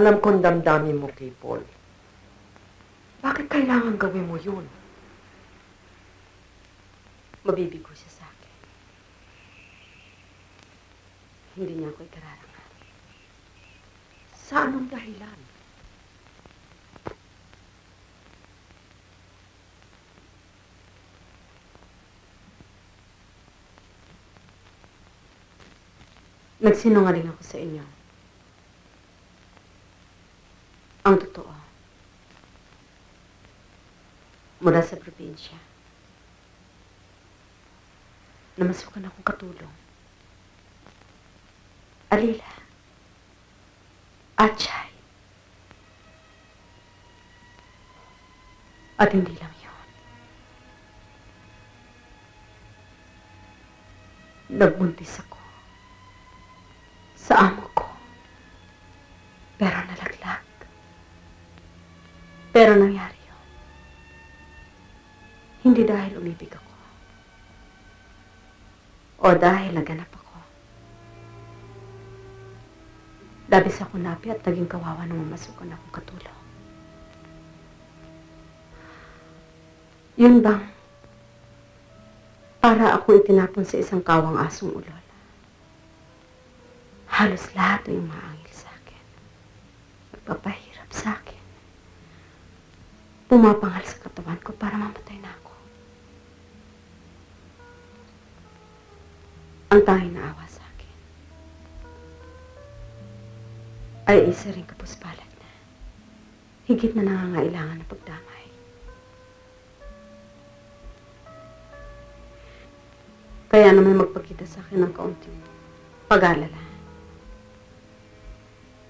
Alam kong damdamin mo kay Paul. Bakit kailangan gawin mo yun? Mabibigo siya sa akin. Hindi niya ako ikararangal. Sa anong dahilan? Nagsinungaling ako sa inyo. Ang totoo. Mula sa probinsya. Namasukan akong katulong. Alila. Atsay. At hindi lang yun. Nagbuntis ako. Sa amo ko. Pero nalaglag. Pero nangyari yun. Hindi dahil umibig ako. O dahil naganap ako. Labis ako napi at naging kawawa nung mamasukan akong katulong. Yun bang para ako itinapon sa isang kawang asong ulol? Halos lahat ay umaangil sa akin. Nagpapahirap sa akin. Pumapangal sa katawan ko para mamatay na ako. Ang tanging naawa sa akin ay isa ring kapuspalag na higit na nangangailangan ng pagdamay. Kaya naman magpakita sa akin ng kaunting pag-alala.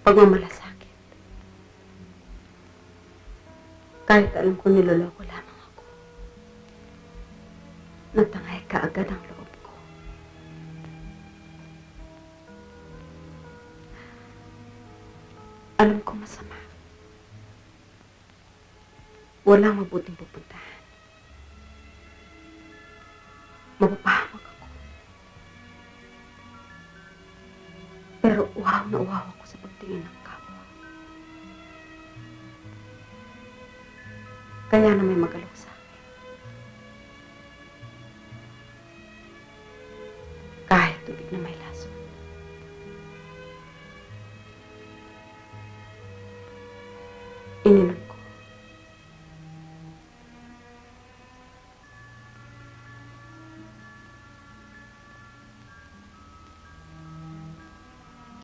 Pagmamalasakit. Kahit alam ko niloloko lamang ako. Natangay ka agad ang loob ko. Alam ko masama. Walang mabuting pupuntahan. Mapapahamak ako. Pero uhaw na uhaw ako sa pagtingin ng kapwa. Kaya na may magalok sa akin. Kahit tubig na may